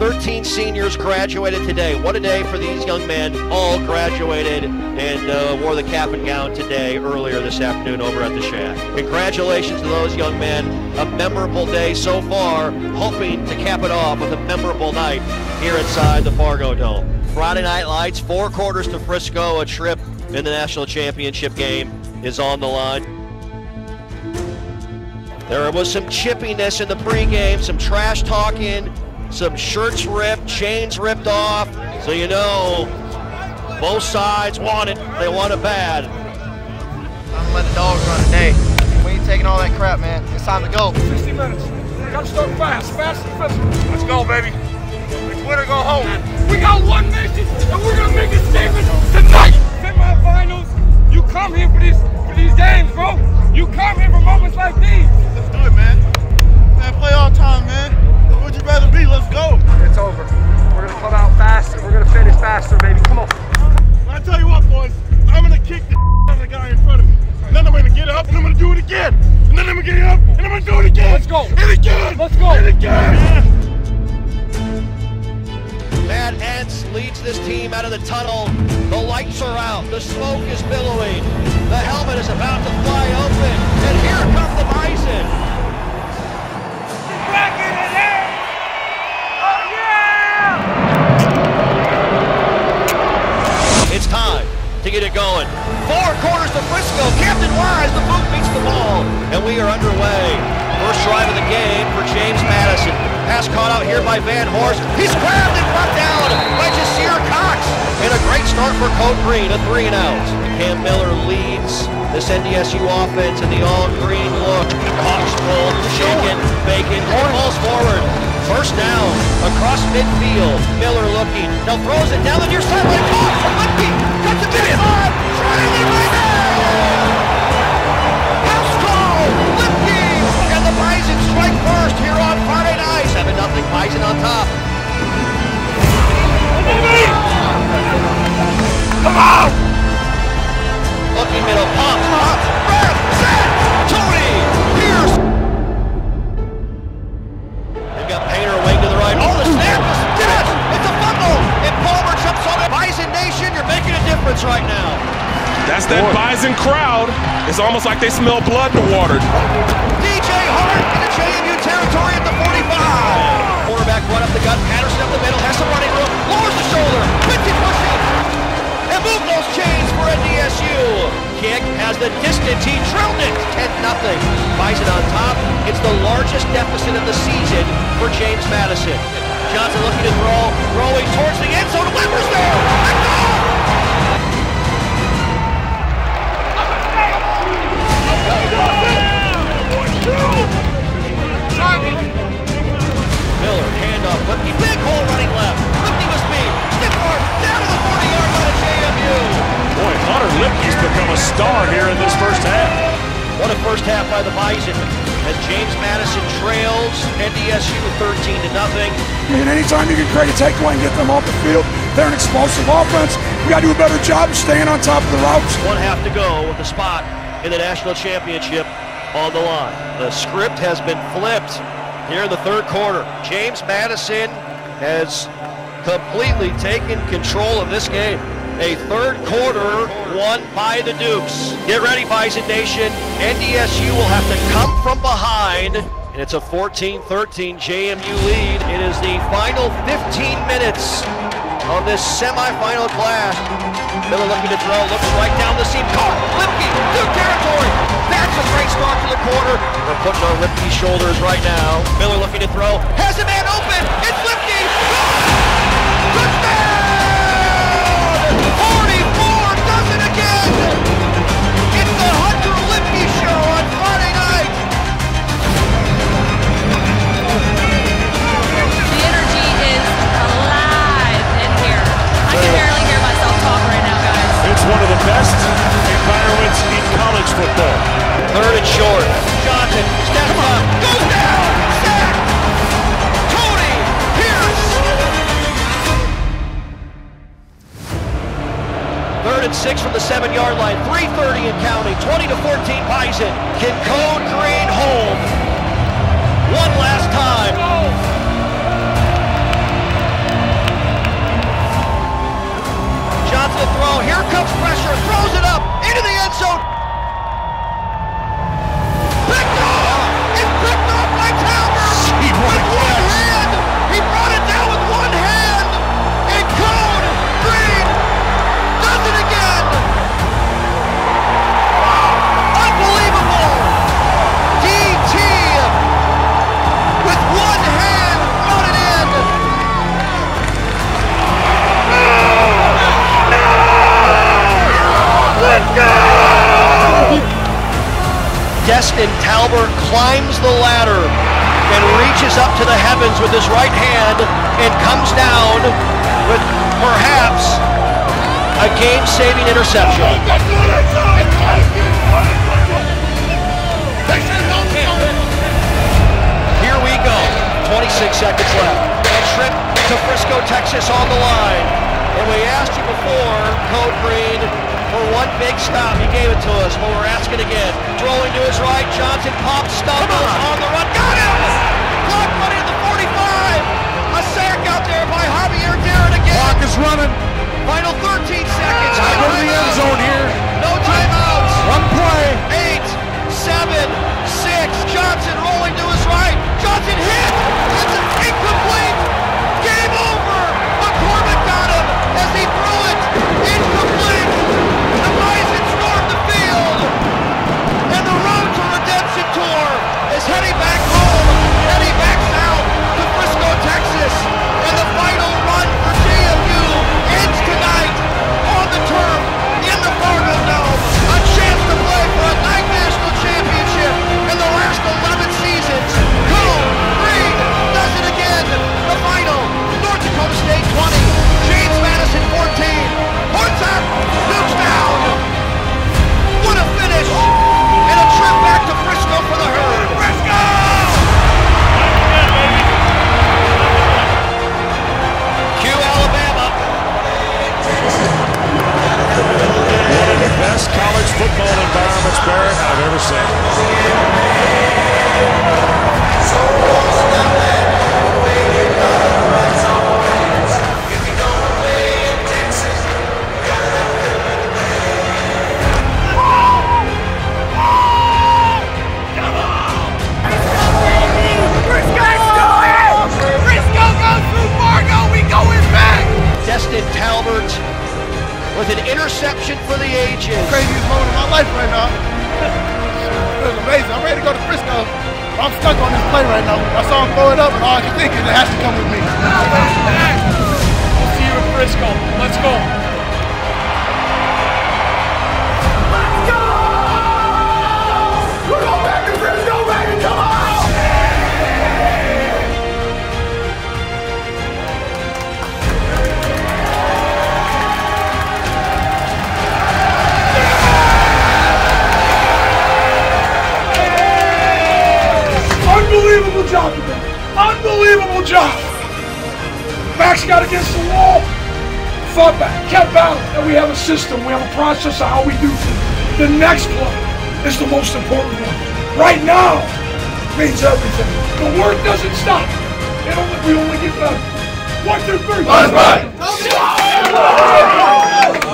13 seniors graduated today. What a day for these young men. All graduated and wore the cap and gown today, earlier this afternoon over at the shack. Congratulations to those young men. A memorable day so far, hoping to cap it off with a memorable night here inside the Fargo Dome. Friday Night Lights, 4 quarters to Frisco. A trip in the national championship game is on the line. There was some chippiness in the pregame, some trash talking, some shirts ripped, chains ripped off. So you know, both sides want it. They want it bad. I'm letting the dogs run today. We ain't taking all that crap, man. It's time to go. 60 minutes. Gotta start fast, fast and physical. Let's go, baby. It's win or go home. We got one mission, and we're gonna make a statement tonight. Semi-finals. You come here for these games, bro. You come here for moments like these. Let's do it, man. Man, playoff time, man. Would you rather be? Let's go. It's over. We're gonna come out fast, and we're gonna finish faster, baby. Come on. I tell you what, boys. I'm gonna kick the out of the guy in front of me. And then I'm gonna get up, and I'm gonna do it again. And then I'm gonna get up, and I'm gonna do it again. Let's go. And again. Let's go. And again. Yeah. Matt Entz leads this team out of the tunnel. The lights are out. The smoke is billowing. The helmet is about to fly open. And here come the Bison. Back in it here. Oh, yeah! It's time to get it going. 4 quarters to Frisco. Captain Wise, the boot beats the ball. And we are underway. First drive of the game for James Madison. Pass caught out here by Van Horst. He's grabbed and brought down by Jasir Cox. And a great start for Code Green, a 3-and-out. Cam Miller leads this NDSU offense in the all-green look. Cox pulled, shaken, bacon, falls forward. First down, across midfield. Miller looking, now throws it down the near sideline. Cox from Lipke, cuts it in five, trying it right now. Bison strike first here on Friday night. 7-0, Bison on top. Come on! Looking middle, pops, breath, set, Tony Pierce. They've got Painter away to the right. Oh, the snap! Yes! It's a fumble! And Palmer jumps on it. Bison Nation, you're making a difference right now. That's that Boy. Bison crowd. It's almost like they smell blood in the water. DJ Hart in the JMU territory at the 45. Quarterback run up the gut, Patterson up the middle, has some running room, lowers the shoulder, 50 pushing, and move those chains for NDSU. Kick has the distance, he drilled it, 10-0. Bison on top, it's the largest deficit of the season for James Madison. Johnson looking to throw, throwing towards the end zone, delivers there, and goal! Miller, handoff, Lipke, big hole running left. Lipke with speed, stiff arm, down to the 40-yard line of JMU. Boy, Hunter Lipke's become a star here in this first half. What a first half by the Bison as James Madison trails NDSU 13-0. Man, anytime you can create a takeaway and get them off the field, they're an explosive offense. We got to do a better job staying on top of the routes. 1 half to go with the spot in the national championship on the line. The script has been flipped here in the 3rd quarter. James Madison has completely taken control of this game. A 3rd quarter won by the Dukes. Get ready, Bison Nation. NDSU will have to come from behind, and it's a 14-13 JMU lead. It is the final 15 minutes of this semifinal clash. Miller looking to throw, looks right down the seam, caught, Lipke, new territory, that's a great start to the quarter. They're putting on Lipke's shoulders right now. Miller looking to throw, has a man open, it's Lipke, touchdown! 44 does it again! It's the Hunter Lipke show on Friday night! The energy is alive in here. I can barely hear myself talk right now. It's one of the best environments in college football. 3rd and short. Johnson steps up, goes down, sack. Tony Pierce. 3rd and 6 from the 7-yard line. 3:30 and counting. 20-14 Bison. Can Code Green hold one last time? climbs the ladder and reaches up to the heavens with his right hand and comes down with perhaps a game-saving interception. Here we go, 26 seconds left. A trip to Frisco, Texas on the line. And we asked you before, Code Green, for one big stop. He gave it to us, but we're asking again. Throwing to his right, Johnson pops, stumbles on the run. Got him! Clock running at the 45. A sack out there by Javier Darin again. Clock is running. Final 13 seconds. I go to the end zone here. No timeouts. One play. 8, 7, 6. Johnson rolling to his right. Johnson hit. That's an incomplete. Game over. McCormick got him as he threw it. Incomplete. The Bison stormed the field. And the road to redemption tour is heading back home. Heading back south to Frisco, Texas. And the final run for JMU ends tonight on the turf in the Fargo Dome. A chance to play for a 9th national championship in the last 11 seasons. Code Green does it again. The final, North Dakota State 20, James Madison 14. Horns up, Dukes down. What a finish and a trip back to Frisco for the herd. Frisco! One of the best college football environments, Barrett, I've ever seen. Frisco! Frisco goes through Fargo, we going back! Destin Talbert with an interception for the ages. Craziest moment of my life right now. It was amazing. I'm ready to go to Frisco. I'm stuck on this play right now. I saw him throw it up, and all I can think is it has to come with me. We'll see you in Frisco. Let's go. Let's go! We're going back to Frisco, baby. Come on! Unbelievable job today. Unbelievable job. Backs got against the wall, fought back, kept out, and we have a system. We have a process of how we do things. The next play is the most important one. Right now means everything. The work doesn't stop. We only get better. 1, 2, 3. Let's play.